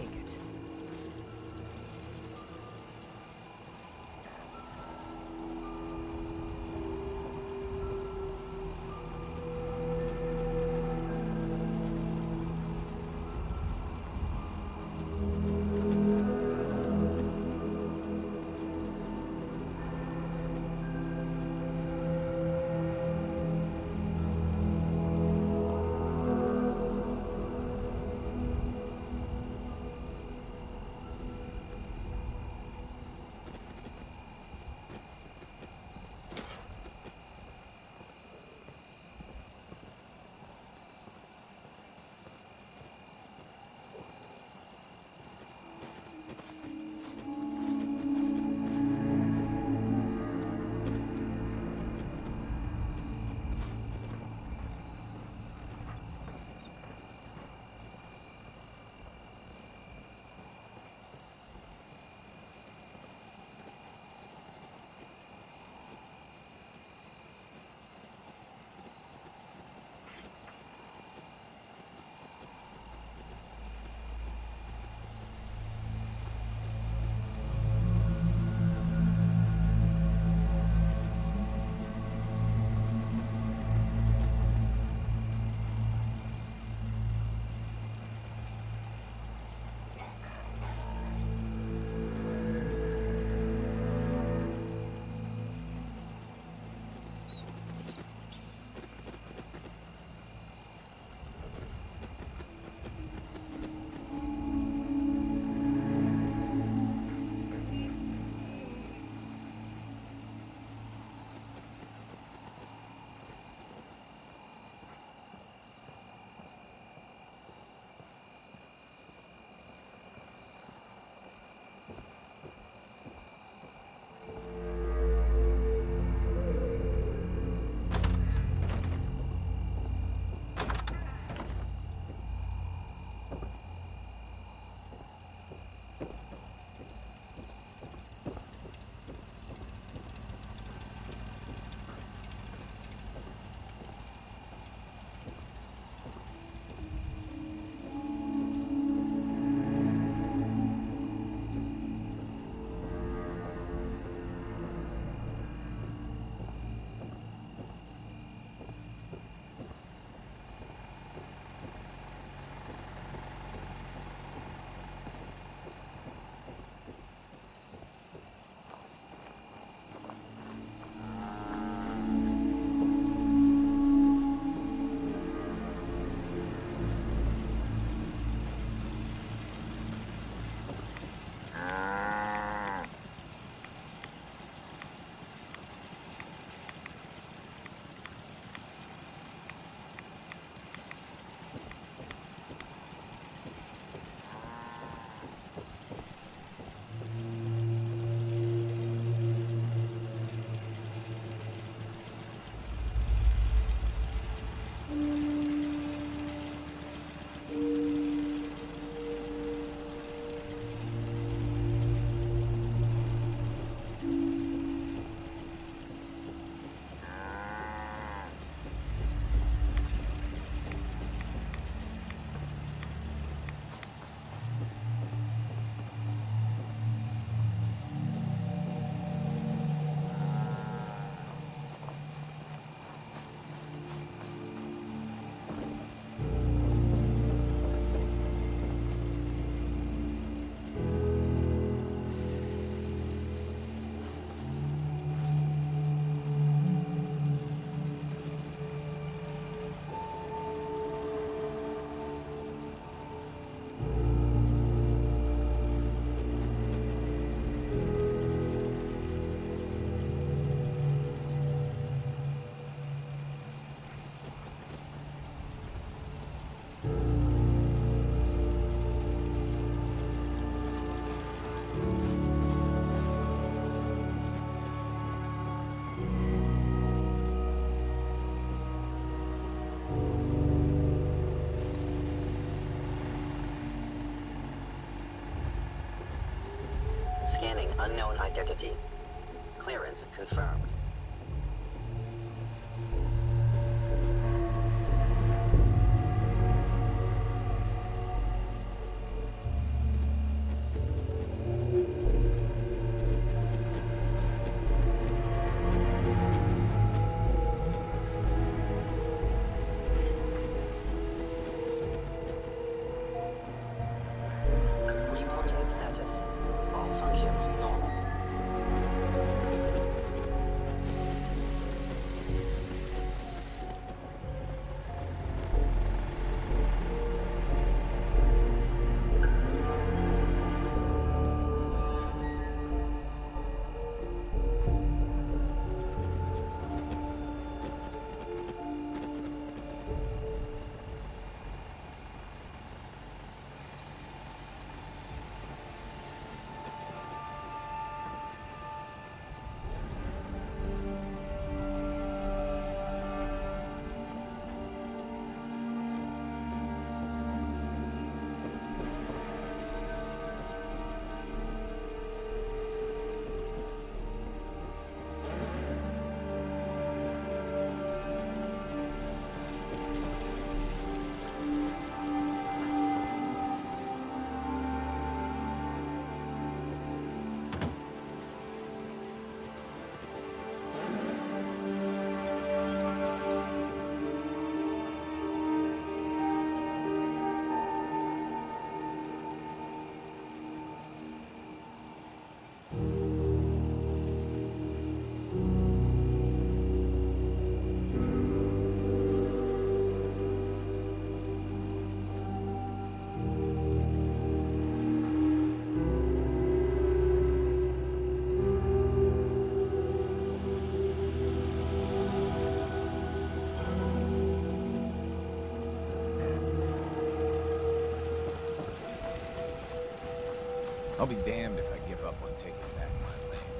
take it. Scanning unknown identity. Clearance confirmed. I'll be damned if I give up on taking back my land.